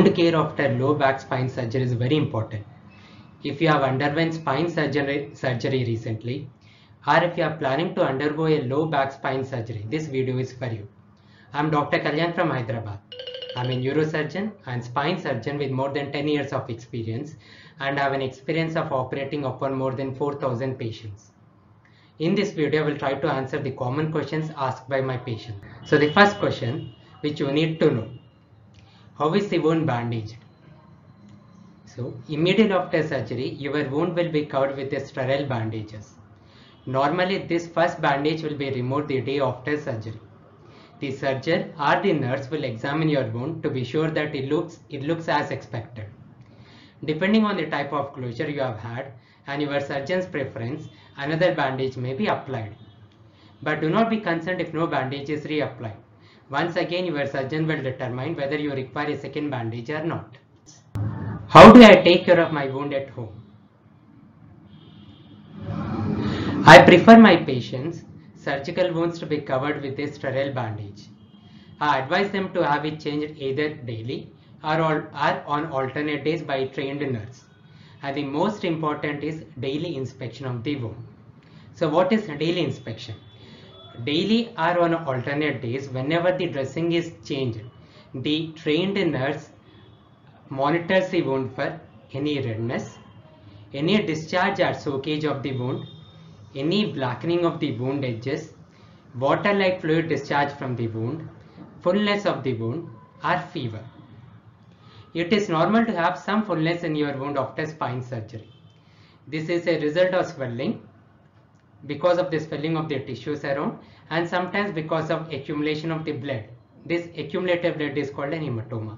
wound care after low back spine surgery is very important. If you have underwent spine surgery recently, or if you are planning to undergo a low back spine surgery, this video is for you. I am Dr. Kalyan from Hyderabad. I am a neurosurgeon and spine surgeon with more than 10 years of experience and have an experience of operating upon more than 4,000 patients. In this video, I will try to answer the common questions asked by my patient. So the first question which you need to know, how is the wound bandaged? So immediately after surgery, your wound will be covered with a sterile bandages. Normally, this first bandage will be removed the day after surgery. The surgeon or the nurse will examine your wound to be sure that it looks as expected. Depending on the type of closure you have had and your surgeon's preference, another bandage may be applied. But do not be concerned if no bandage is reapplied. Once again, your surgeon will determine whether you require a second bandage or not. How do I take care of my wound at home? I prefer my patients' surgical wounds to be covered with a sterile bandage. I advise them to have it changed either daily or on alternate days by a trained nurse. And the most important is daily inspection of the wound. So what is daily inspection? Daily or on alternate days, whenever the dressing is changed, the trained nurse monitors the wound for any redness, any discharge or soakage of the wound, any blackening of the wound edges, water-like fluid discharge from the wound, fullness of the wound, or fever. It is normal to have some fullness in your wound after spine surgery. This is a result of swelling, because of the swelling of the tissues around, and sometimes because of accumulation of the blood. This accumulated blood is called an hematoma.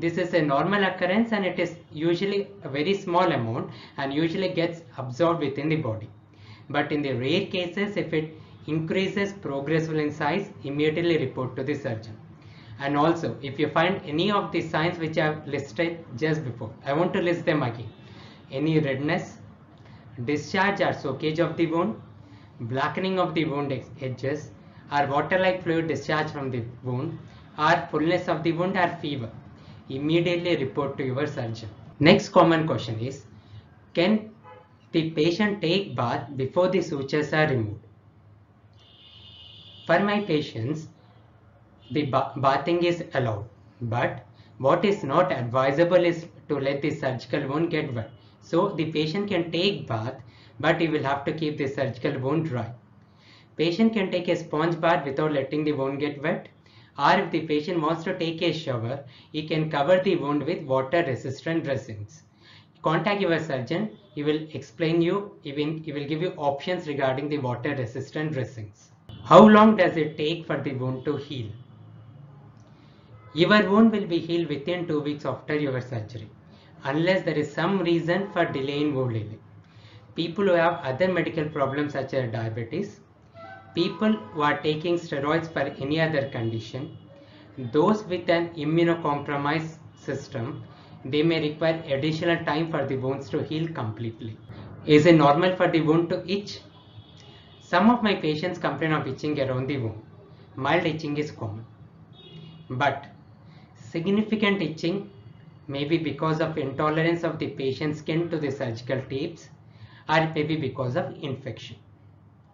This is a normal occurrence and it is usually a very small amount and usually gets absorbed within the body. But in the rare cases, if it increases progressively in size, immediately report to the surgeon. And also, if you find any of the signs which I have listed just before, I want to list them again. Any redness, discharge or soakage of the wound, blackening of the wound edges, or water-like fluid discharge from the wound, or fullness of the wound or fever, immediately report to your surgeon. Next common question is, can the patient take bath before the sutures are removed? For my patients, the bathing is allowed, but what is not advisable is to let the surgical wound get wet. So the patient can take bath, but he will have to keep the surgical wound dry. Patient can take a sponge bath without letting the wound get wet, or if the patient wants to take a shower, he can cover the wound with water-resistant dressings. Contact your surgeon, he will explain you, he will give you options regarding the water-resistant dressings. How long does it take for the wound to heal? Your wound will be healed within 2 weeks after your surgery, unless there is some reason for delay in wound healing. People who have other medical problems such as diabetes, people who are taking steroids for any other condition, those with an immunocompromised system, they may require additional time for the wounds to heal completely. Is it normal for the wound to itch? Some of my patients complain of itching around the wound. Mild itching is common. But significant itching may be because of intolerance of the patient's skin to the surgical tips, or it may be because of infection.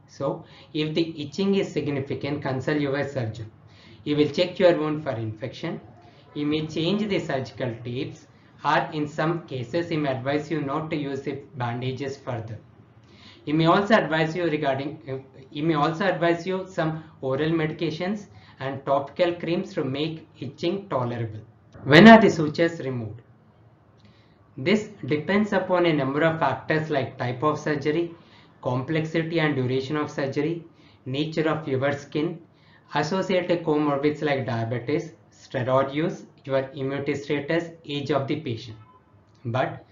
So, if the itching is significant, consult your surgeon. He will check your wound for infection. He may change the surgical tips, or in some cases, he may advise you not to use the bandages further. He may also advise you some oral medications and topical creams to make itching tolerable. When are the sutures removed? This depends upon a number of factors like type of surgery, complexity and duration of surgery, nature of your skin, associated comorbidities like diabetes, steroid use, your immunity status, age of the patient. But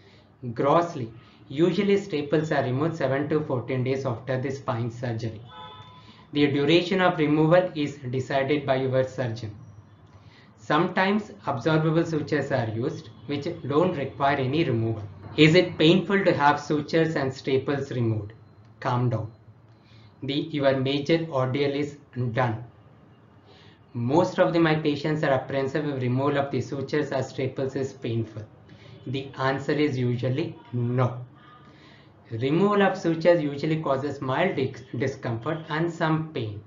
grossly, usually staples are removed 7 to 14 days after the spine surgery. The duration of removal is decided by your surgeon. Sometimes absorbable sutures are used, which don't require any removal. Is it painful to have sutures and staples removed? Calm down. Your major ordeal is done. Most of my patients are apprehensive if removal of the sutures or staples is painful. The answer is usually no. Removal of sutures usually causes mild discomfort and some pain.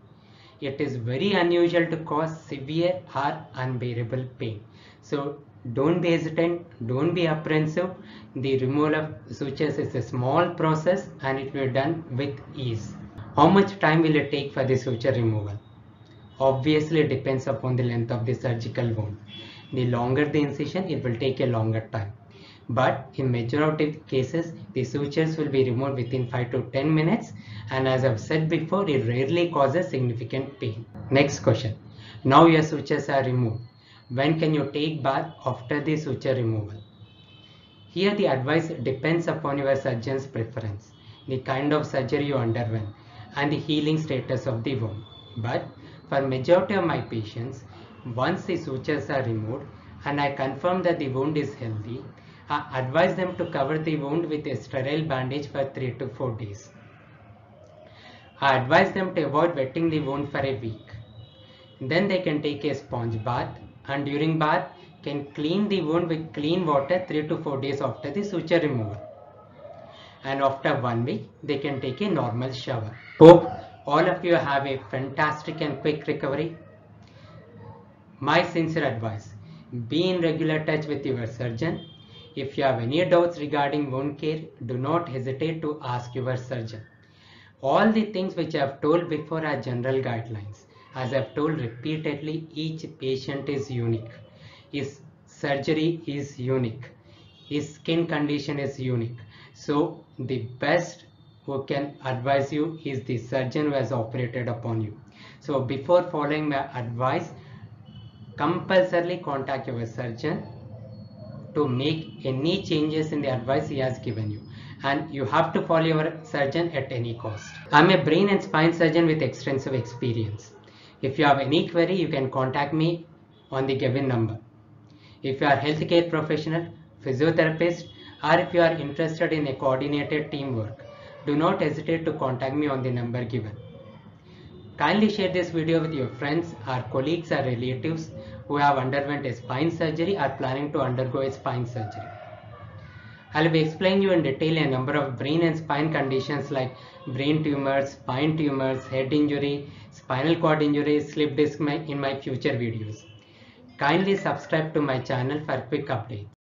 It is very unusual to cause severe or unbearable pain. So don't be hesitant, don't be apprehensive. The removal of sutures is a small process and it will be done with ease. How much time will it take for the suture removal? Obviously, it depends upon the length of the surgical wound. The longer the incision, it will take a longer time. But in majority of cases, the sutures will be removed within 5 to 10 minutes. And as I've said before, it rarely causes significant pain. Next question. Now your sutures are removed. When can you take bath after the suture removal? Here the advice depends upon your surgeon's preference, the kind of surgery you underwent, and the healing status of the wound. But for majority of my patients, once the sutures are removed and I confirm that the wound is healthy, I advise them to cover the wound with a sterile bandage for 3 to 4 days. I advise them to avoid wetting the wound for a week. Then they can take a sponge bath, and during bath can clean the wound with clean water 3 to 4 days after the suture removal. And after 1 week, they can take a normal shower. Hope all of you have a fantastic and quick recovery. My sincere advice, be in regular touch with your surgeon. If you have any doubts regarding wound care, do not hesitate to ask your surgeon. All the things which I have told before are general guidelines. As I have told repeatedly, each patient is unique. His surgery is unique. His skin condition is unique. So the best who can advise you is the surgeon who has operated upon you. So before following my advice, compulsorily contact your surgeon to make any changes in the advice he has given you, and you have to follow your surgeon at any cost. I'm a brain and spine surgeon with extensive experience. If you have any query, you can contact me on the given number. If you are a healthcare professional, physiotherapist, or if you are interested in a coordinated teamwork, do not hesitate to contact me on the number given. Kindly share this video with your friends or colleagues or relatives who have underwent a spine surgery or planning to undergo a spine surgery. I will explain you in detail a number of brain and spine conditions like brain tumors, spine tumors, head injury, spinal cord injury, slip disc in my future videos. Kindly subscribe to my channel for quick updates.